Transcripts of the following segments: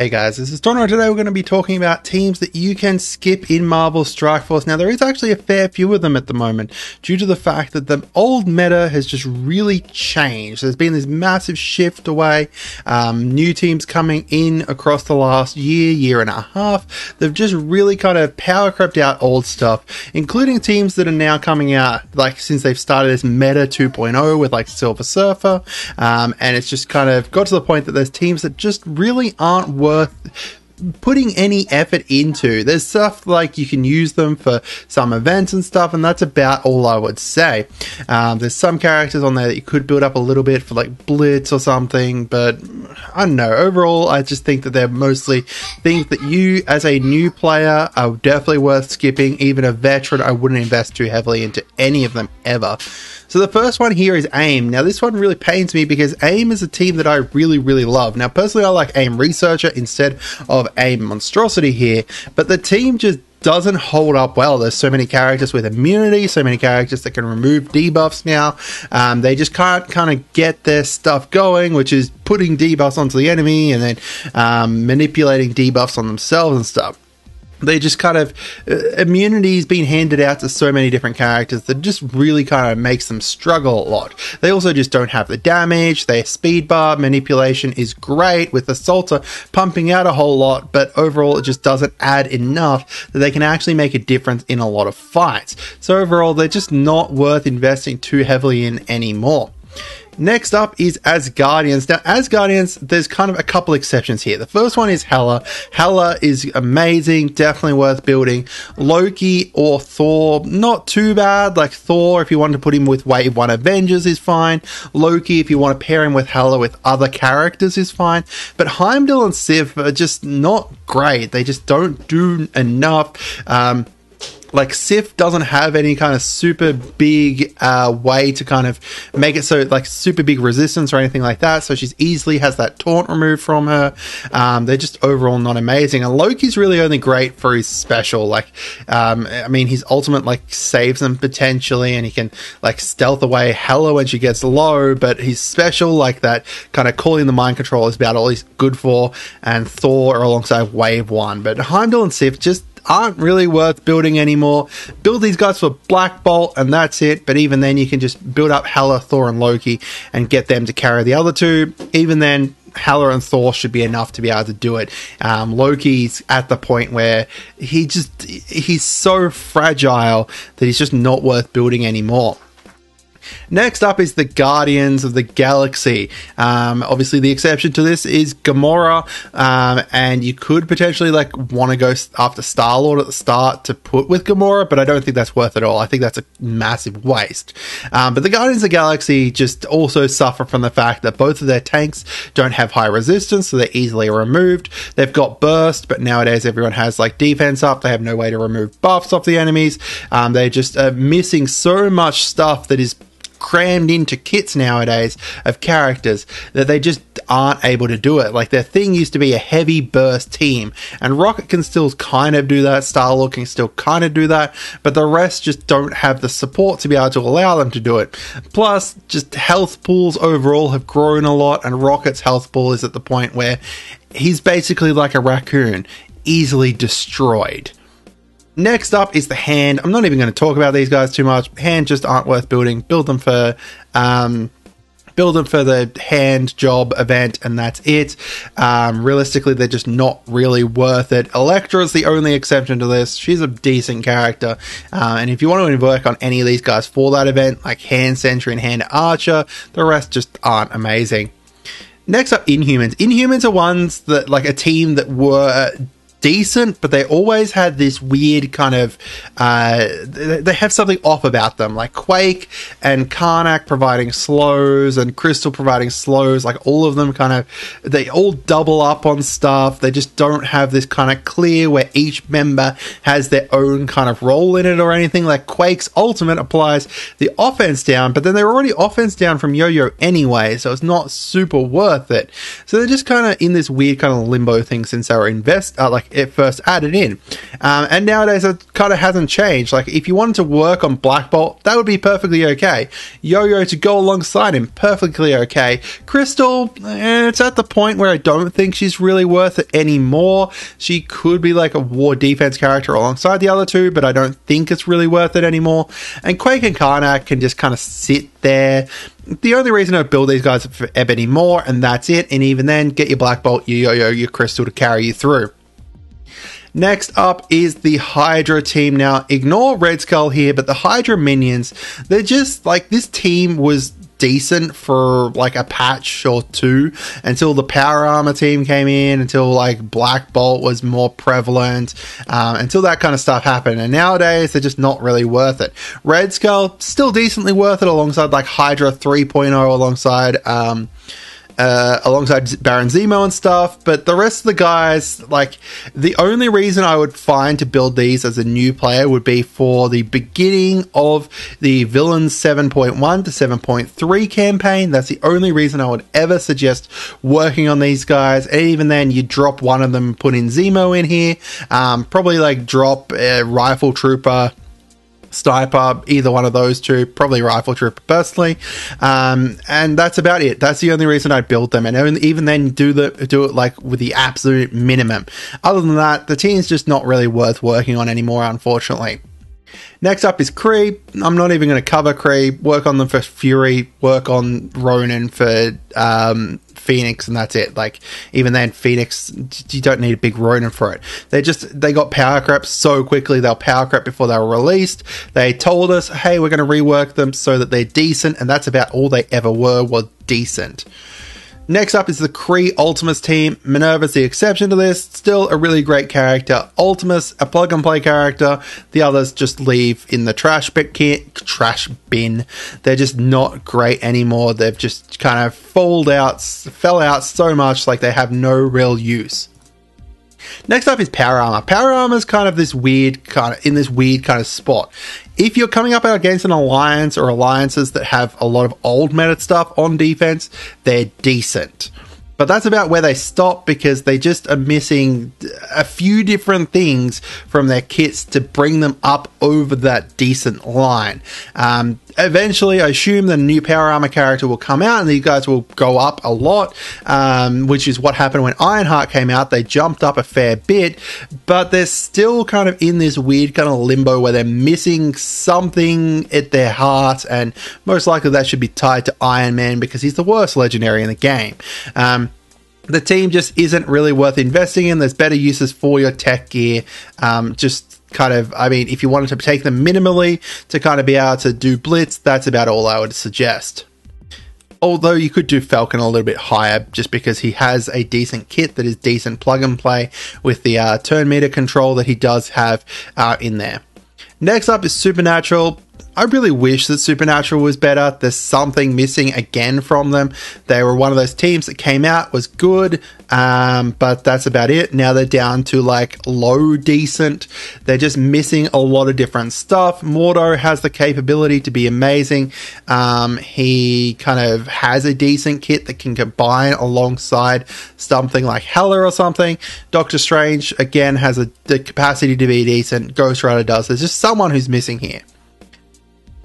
Hey guys, this is Tono. Today we're going to be talking about teams that you can skip in Marvel Strike Force. Now there is actually a fair few of them at the moment due to the fact that the old meta has just really changed. There's been this massive shift away, new teams coming in across the last year, year and a half. They've just really kind of power crept out old stuff, including teams that are now coming out like since they've started this meta 2.0 with like Silver Surfer. And it's just kind of got to the point that there's teams that just really aren't worth putting any effort into. There's stuff like you can use them for some events and stuff, and that's about all I would say. There's some characters on there that you could build up a little bit for like Blitz or something, but I don't know. Overall, I just think that they're mostly things that you as a new player are definitely worth skipping. Even a veteran, I wouldn't invest too heavily into any of them ever. So the first one here is AIM. Now this one really pains me because AIM is a team that I really, really love. Now personally, I like AIM Researcher instead of AIM Monstrosity here, but the team just doesn't hold up well. There's so many characters with immunity, so many characters that can remove debuffs now. They just can't kind of get their stuff going, which is putting debuffs onto the enemy and then manipulating debuffs on themselves and stuff. They just kind of, immunity's been handed out to so many different characters that just really kind of makes them struggle a lot. They also just don't have the damage. Their speed bar manipulation is great with Assaulter pumping out a whole lot, but overall it just doesn't add enough that they can actually make a difference in a lot of fights. So overall, they're just not worth investing too heavily in anymore. Next up is Asgardians. Now, Asgardians, there's kind of a couple exceptions here. The first one is Hela. Hela is amazing, definitely worth building. Loki or Thor, not too bad. Like Thor, if you want to put him with Wave 1 Avengers, is fine. Loki, if you want to pair him with Hela with other characters, is fine. But Heimdall and Sif are just not great. They just don't do enough. Like Sif doesn't have any kind of super big way to kind of make it so like super big resistance or anything like that. So she's easily has that taunt removed from her. They're just overall not amazing. And Loki's really only great for his special. Like, I mean, his ultimate like saves them potentially, and he can like stealth away Hela when she gets low. But his special, like that kind of calling the mind control, is about all he's good for. And Thor are alongside Wave 1, but Heimdall and Sif just aren't really worth building anymore. Build these guys for Black Bolt and that's it, but even then you can just build up Hela, Thor and Loki and get them to carry the other two. Even then, Hela and Thor should be enough to be able to do it. Loki's at the point where he's so fragile that he's just not worth building anymore. Next up is the Guardians of the Galaxy. Obviously, the exception to this is Gamora, and you could potentially like want to go after Star-Lord at the start to put with Gamora, but I don't think that's worth it all. I think that's a massive waste. But the Guardians of the Galaxy just also suffer from the fact that both of their tanks don't have high resistance, so they're easily removed. They've got burst, but nowadays everyone has like defense up. They have no way to remove buffs off the enemies. They're just missing so much stuff that is crammed into kits nowadays of characters that they just aren't able to do it. Like their thing used to be a heavy burst team, and Rocket can still kind of do that, Star-Lord can still kind of do that, but the rest just don't have the support to be able to allow them to do it. Plus, just health pools overall have grown a lot, and Rocket's health pool is at the point where he's basically like a raccoon, easily destroyed. Next up is the Hand. I'm not even going to talk about these guys too much. Hand just aren't worth building. Build them for the Hand job event, and that's it. Realistically, they're just not really worth it. Elektra's the only exception to this. She's a decent character, and if you want to work on any of these guys for that event, like Hand Sentry and Hand Archer, the rest just aren't amazing. Next up, Inhumans. Inhumans are ones that like a team that were decent, but they always had this weird kind of they have something off about them, like Quake and Karnak providing slows and Crystal providing slows. Like all of them kind of, they all double up on stuff. They just don't have this kind of clear where each member has their own kind of role in it or anything. Like Quake's ultimate applies the offense down, but then they're already offense down from Yo-Yo anyway, so it's not super worth it. So they're just kind of in this weird kind of limbo thing since they were like it first added in. And nowadays it kind of hasn't changed. Like, if you wanted to work on Black Bolt, that would be perfectly okay. Yo-Yo to go alongside him, perfectly okay. Crystal, it's at the point where I don't think she's really worth it anymore. She could be like a war defense character alongside the other two, but I don't think it's really worth it anymore. And Quake and Karnak can just kind of sit there. The only reason I build these guys for Ebony more, and that's it. And even then, get your Black Bolt, your Yo-Yo, your Crystal to carry you through. Next up is the Hydra team. Now, ignore Red Skull here, but the Hydra minions, they're just like, this team was decent for like a patch or two until the Power Armor team came in, until like Black Bolt was more prevalent, until that kind of stuff happened. And nowadays they're just not really worth it. Red Skull, still decently worth it alongside like Hydra 3.0, alongside alongside Baron Zemo and stuff, but the rest of the guys, like, the only reason I would find to build these as a new player would be for the beginning of the Villains 7.1 to 7.3 campaign. That's the only reason I would ever suggest working on these guys, and even then, you drop one of them, put in Zemo in here, probably, like, drop Rifle Trooper, Sniper, either one of those two, probably Rifle Trooper personally, and that's about it. That's the only reason I build them, and even then do it like with the absolute minimum. Other than that, the team's just not really worth working on anymore, unfortunately. Next up is Kree. I'm not even going to cover Kree. Work on them for Fury, work on Ronan for Phoenix, and that's it. Like, even then, Phoenix, you don't need a big Ronin for it. They got power crept so quickly. They'll power crept before they were released. They told us, hey, we're going to rework them so that they're decent, and that's about all they ever were decent. Next up is the Kree Ultimus team. Minerva's the exception to this. Still a really great character. Ultimus, a plug-and-play character. The others just leave in the trash bin. They're just not great anymore. They've just kind of fell out so much, like they have no real use. Next up is Power Armor. Power Armor is kind of in this weird kind of spot. If you're coming up against an alliance or alliances that have a lot of old meta stuff on defense, they're decent. But that's about where they stop, because they just are missing a few different things from their kits to bring them up over that decent line. Eventually, I assume the new Power Armor character will come out and these guys will go up a lot, which is what happened when Ironheart came out. They jumped up a fair bit, but they're still kind of in this weird kind of limbo where they're missing something at their heart, and most likely that should be tied to Iron Man, because he's the worst legendary in the game. The team just isn't really worth investing in. There's better uses for your tech gear. If you wanted to take them minimally to kind of be able to do blitz, that's about all I would suggest. Although you could do Falcon a little bit higher, just because he has a decent kit that is decent plug and play with the turn meter control that he does have in there. Next up is Supernatural. I really wish that Supernatural was better. There's something missing again from them. They were one of those teams that came out, was good, but that's about it. Now they're down to like low decent. They're just missing a lot of different stuff. Mordo has the capability to be amazing. He kind of has a decent kit that can combine alongside something like Hela or something. Doctor Strange, again, has the capacity to be decent. Ghost Rider does. There's just someone who's missing here.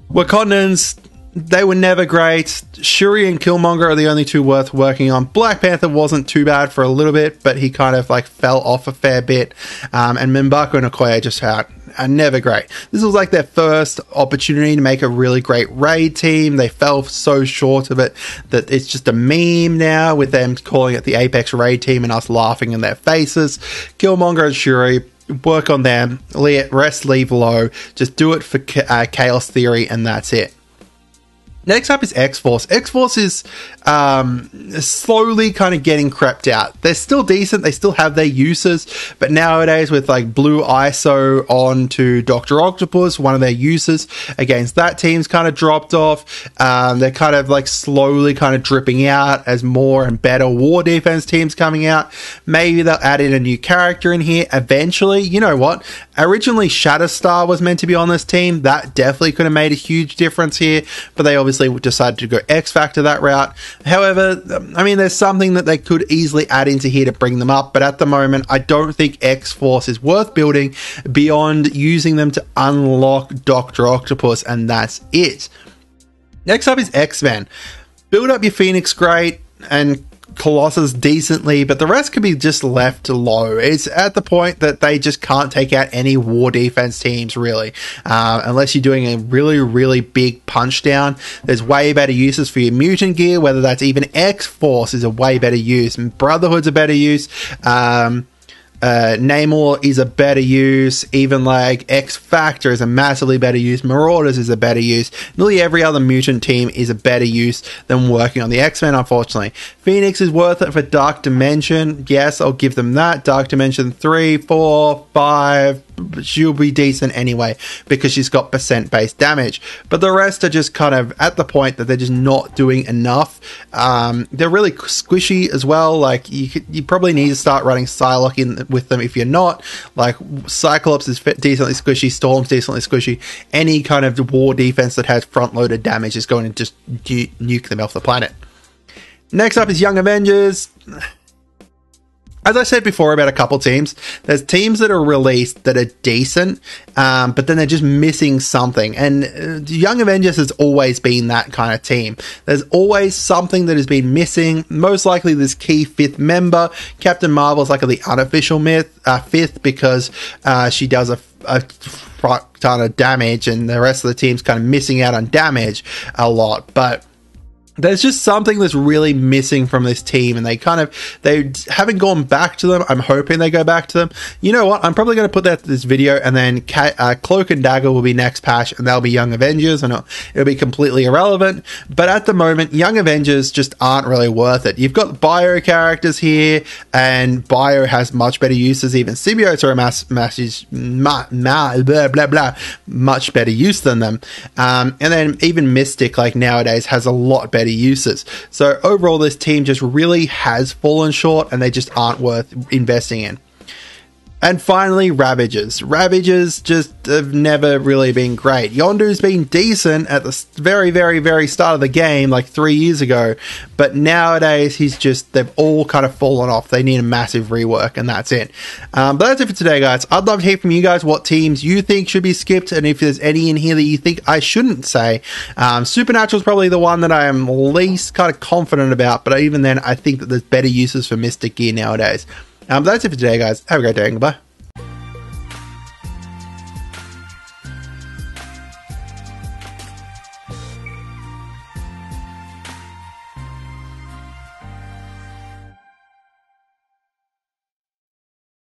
Wakandans, they were never great. Shuri and Killmonger are the only two worth working on. Black Panther wasn't too bad for a little bit, but he kind of like fell off a fair bit. And M'Baku and Okoye just are never great. This was like their first opportunity to make a really great raid team. They fell so short of it that it's just a meme now, with them calling it the Apex raid team and us laughing in their faces. Killmonger and Shuri, work on them, rest, leave low, just do it for chaos theory, and that's it. Next up is X-Force. X-Force is slowly kind of getting crept out. They're still decent. They still have their uses. But nowadays, with like blue ISO on to Dr. Octopus, one of their uses against that team's kind of dropped off. They're kind of like slowly kind of dripping out as more and better war defense teams coming out. Maybe they'll add in a new character in here eventually. You know what? Originally, Shatterstar was meant to be on this team. That definitely could have made a huge difference here. But they obviously obviously decided to go X-Factor that route. However, I mean, there's something that they could easily add into here to bring them up, but at the moment, I don't think X-Force is worth building beyond using them to unlock Dr. Octopus, and that's it. Next up is X-Men. Build up your Phoenix great and Colossus decently, but the rest could be just left low. It's at the point that they just can't take out any war defense teams, really, unless you're doing a really big punch down. There's way better uses for your mutant gear, whether that's even X-Force is a way better use, and Brotherhood's a better use. Namor is a better use, even like X-Factor is a massively better use, Marauders is a better use, nearly every other mutant team is a better use than working on the X-Men, unfortunately. Phoenix is worth it for Dark Dimension, yes, I'll give them that. Dark Dimension 3, 4, 5, she'll be decent anyway, because she's got percent-based damage, but the rest are just kind of at the point that they're just not doing enough. They're really squishy as well, like, you probably need to start running Psylocke in with them if you're not. Like, Cyclops is decently squishy, Storm's decently squishy. Any kind of war defense that has front-loaded damage is going to just nuke them off the planet. Next up is Young Avengers. As I said before about a couple teams, there's teams that are released that are decent, but then they're just missing something. And Young Avengers has always been that kind of team. There's always something that has been missing. Most likely this key fifth member. Captain Marvel's like the unofficial fifth because she does a fuck ton of damage and the rest of the team's kind of missing out on damage a lot. But there's just something that's really missing from this team, and they haven't gone back to them. I'm hoping they go back to them. You know what? I'm probably going to put that to this video, and then Cloak and Dagger will be next patch, and they'll be Young Avengers, and it'll be completely irrelevant. But at the moment, Young Avengers just aren't really worth it. You've got Bio characters here, and Bio has much better uses. Even symbiotes are a much better use than them. And then even Mystic, like nowadays, has a lot better uses. So overall, this team just really has fallen short, and they just aren't worth investing in. And finally, Ravagers. Ravagers just have never really been great. Yondu's been decent at the very start of the game, like 3 years ago, but nowadays they've all kind of fallen off. They need a massive rework, and that's it. But that's it for today, guys. I'd love to hear from you guys what teams you think should be skipped, and if there's any in here that you think I shouldn't say. Supernatural's probably the one that I am least kind of confident about, but even then, I think that there's better uses for Mystic gear nowadays. That's it for today, guys. Have a great day. Goodbye.